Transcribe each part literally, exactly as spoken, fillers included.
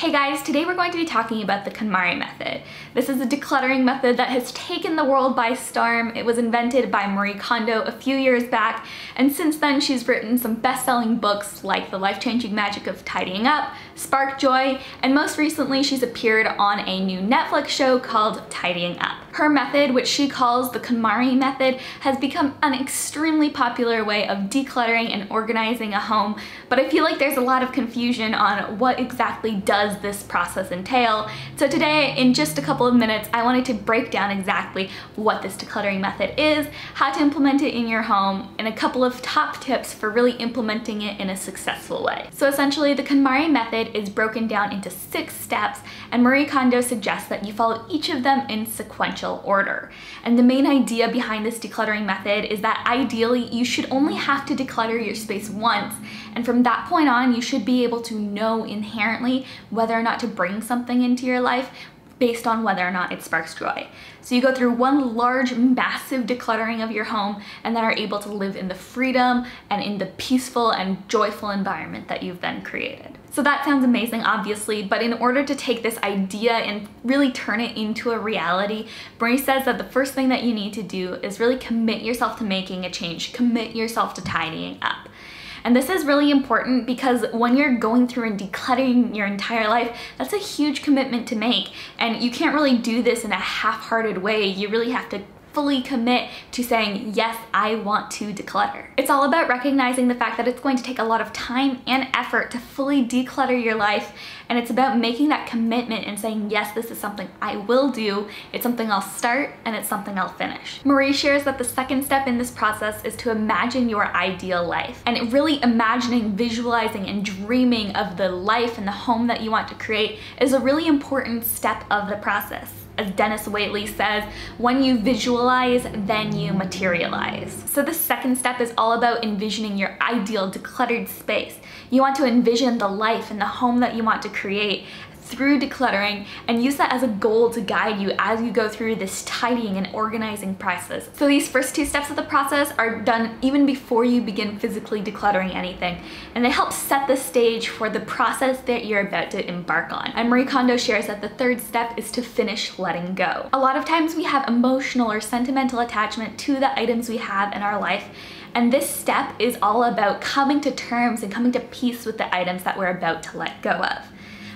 Hey guys, today we're going to be talking about the KonMari method. This is a decluttering method that has taken the world by storm. It was invented by Marie Kondo a few years back, and since then she's written some best-selling books like The Life-Changing Magic of Tidying Up, Spark Joy, and most recently she's appeared on a new Netflix show called Tidying Up. Her method, which she calls the KonMari method, has become an extremely popular way of decluttering and organizing a home, but I feel like there's a lot of confusion on what exactly does this process entail. So today, in just a couple of minutes, I wanted to break down exactly what this decluttering method is, how to implement it in your home, and a couple of top tips for really implementing it in a successful way. So essentially, the KonMari method is broken down into six steps, and Marie Kondo suggests that you follow each of them in sequential order. And the main idea behind this decluttering method is that ideally, you should only have to declutter your space once, and from that point on, you should be able to know inherently whether or not to bring something into your life based on whether or not it sparks joy. So you go through one large, massive decluttering of your home and then are able to live in the freedom and in the peaceful and joyful environment that you've then created. So that sounds amazing, obviously, but in order to take this idea and really turn it into a reality, Marie says that the first thing that you need to do is really commit yourself to making a change, commit yourself to tidying up. And this is really important because when you're going through and decluttering your entire life, that's a huge commitment to make. And you can't really do this in a half-hearted way. You really have to fully commit to saying, yes, I want to declutter. It's all about recognizing the fact that it's going to take a lot of time and effort to fully declutter your life, and it's about making that commitment and saying, yes, this is something I will do, it's something I'll start, and it's something I'll finish. Marie shares that the second step in this process is to imagine your ideal life, and really imagining, visualizing, and dreaming of the life and the home that you want to create is a really important step of the process. As Dennis Waitley says, when you visualize, then you materialize. So the second step is all about envisioning your ideal decluttered space. You want to envision the life and the home that you want to create through decluttering, and use that as a goal to guide you as you go through this tidying and organizing process. So these first two steps of the process are done even before you begin physically decluttering anything, and they help set the stage for the process that you're about to embark on. And Marie Kondo shares that the third step is to finish letting go. A lot of times we have emotional or sentimental attachment to the items we have in our life, and this step is all about coming to terms and coming to peace with the items that we're about to let go of.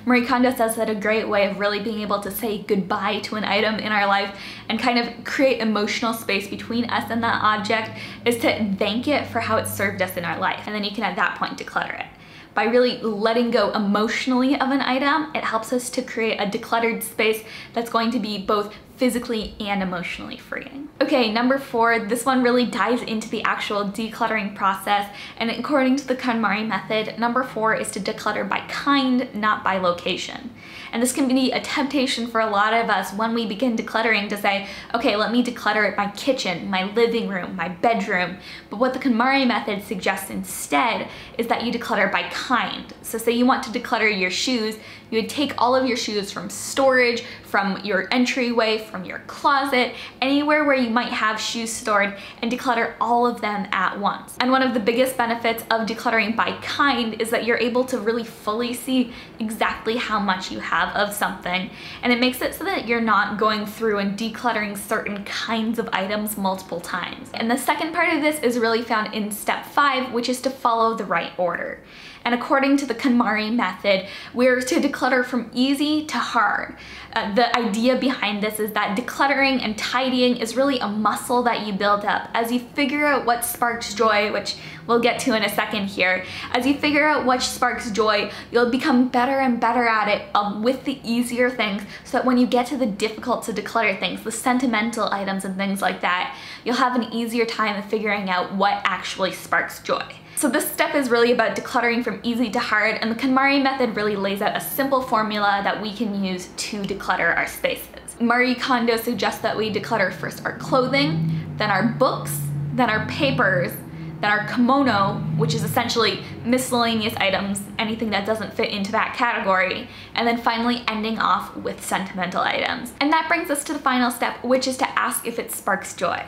Marie Kondo says that a great way of really being able to say goodbye to an item in our life and kind of create emotional space between us and that object is to thank it for how it served us in our life. And then you can at that point declutter it. By really letting go emotionally of an item, it helps us to create a decluttered space that's going to be both physically and emotionally freeing. Okay, number four, this one really dives into the actual decluttering process, and according to the KonMari method, number four is to declutter by kind, not by location. And this can be a temptation for a lot of us when we begin decluttering to say, okay, let me declutter my kitchen, my living room, my bedroom. But what the KonMari method suggests instead is that you declutter by kind. So say you want to declutter your shoes, you would take all of your shoes from storage, from your entryway, from your closet, anywhere where you might have shoes stored, and declutter all of them at once. And one of the biggest benefits of decluttering by kind is that you're able to really fully see exactly how much you have of something, and it makes it so that you're not going through and decluttering certain kinds of items multiple times. And the second part of this is really found in step five, which is to follow the right order. And according to the KonMari method, we're to declutter from easy to hard. Uh, the idea behind this is that decluttering and tidying is really a muscle that you build up as you figure out what sparks joy, which we'll get to in a second here. As you figure out what sparks joy, you'll become better and better at it um, with the easier things, so that when you get to the difficult to declutter things, the sentimental items and things like that, you'll have an easier time of figuring out what actually sparks joy. So this step is really about decluttering from easy to hard, and the KonMari method really lays out a simple formula that we can use to declutter our spaces. Marie Kondo suggests that we declutter first our clothing, then our books, then our papers, then our kimono, which is essentially miscellaneous items, anything that doesn't fit into that category, and then finally ending off with sentimental items. And that brings us to the final step, which is to ask if it sparks joy.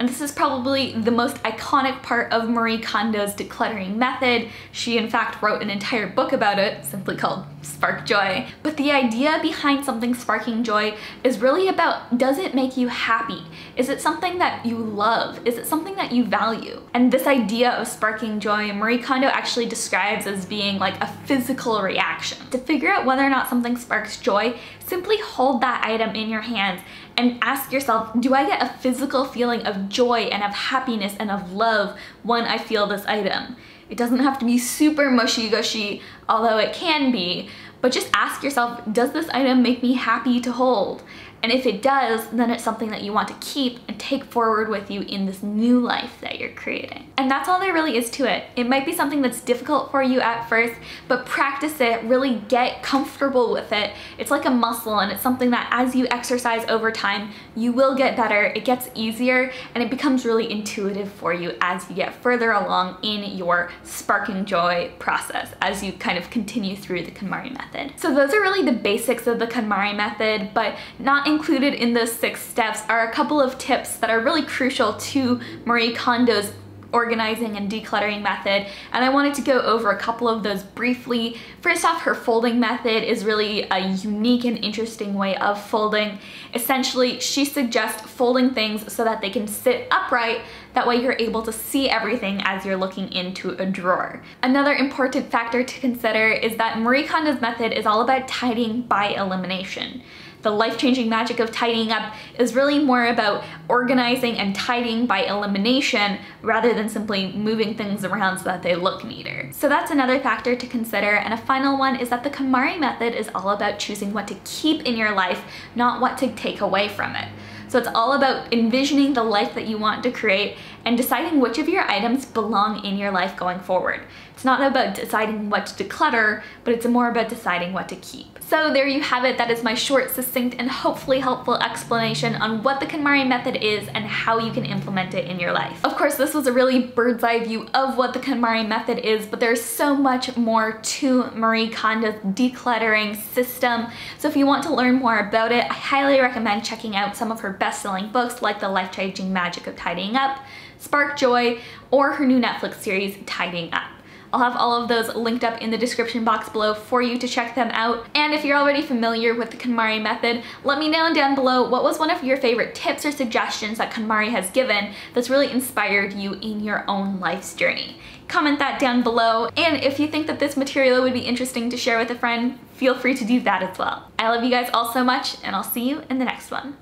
And this is probably the most iconic part of Marie Kondo's decluttering method. She in fact wrote an entire book about it, simply called Spark Joy. But the idea behind something sparking joy is really about, does it make you happy? Is it something that you love? Is it something that you value? And this idea of sparking joy, Marie Kondo actually describes as being like a physical reaction. To figure out whether or not something sparks joy, simply hold that item in your hands and ask yourself, do I get a physical feeling of joy and of happiness and of love when I feel this item? It doesn't have to be super mushy-gushy, although it can be, but just ask yourself, does this item make me happy to hold? And if it does, then it's something that you want to keep and take forward with you in this new life that you're creating. And that's all there really is to it. It might be something that's difficult for you at first, but practice it, really get comfortable with it. It's like a muscle, and it's something that as you exercise over time, you will get better, it gets easier, and it becomes really intuitive for you as you get further along in your sparking joy process, as you kind of continue through the KonMari method. So those are really the basics of the KonMari method, but not included in those six steps are a couple of tips that are really crucial to Marie Kondo's organizing and decluttering method, and I wanted to go over a couple of those briefly. First off, her folding method is really a unique and interesting way of folding. Essentially, she suggests folding things so that they can sit upright, that way you're able to see everything as you're looking into a drawer. Another important factor to consider is that Marie Kondo's method is all about tidying by elimination. The life-changing magic of tidying up is really more about organizing and tidying by elimination rather than simply moving things around so that they look neater. So that's another factor to consider. And a final one is that the KonMari method is all about choosing what to keep in your life, not what to take away from it. So it's all about envisioning the life that you want to create and deciding which of your items belong in your life going forward. It's not about deciding what to declutter, but it's more about deciding what to keep. So there you have it. That is my short, succinct, and hopefully helpful explanation on what the KonMari method is and how you can implement it in your life. Of course, this was a really bird's eye view of what the KonMari method is, but there's so much more to Marie Kondo's decluttering system. So if you want to learn more about it, I highly recommend checking out some of her best-selling books like The Life-Changing Magic of Tidying Up, Spark Joy, or her new Netflix series, Tidying Up. I'll have all of those linked up in the description box below for you to check them out. And if you're already familiar with the KonMari method, let me know down below what was one of your favorite tips or suggestions that KonMari has given that's really inspired you in your own life's journey. Comment that down below, and if you think that this material would be interesting to share with a friend, feel free to do that as well. I love you guys all so much, and I'll see you in the next one.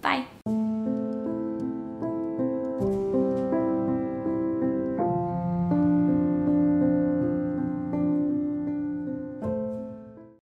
Bye.